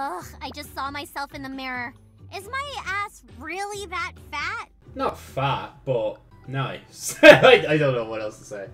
Ugh, I just saw myself in the mirror. Is my ass really that fat? Not fat, but nice. I don't know what else to say.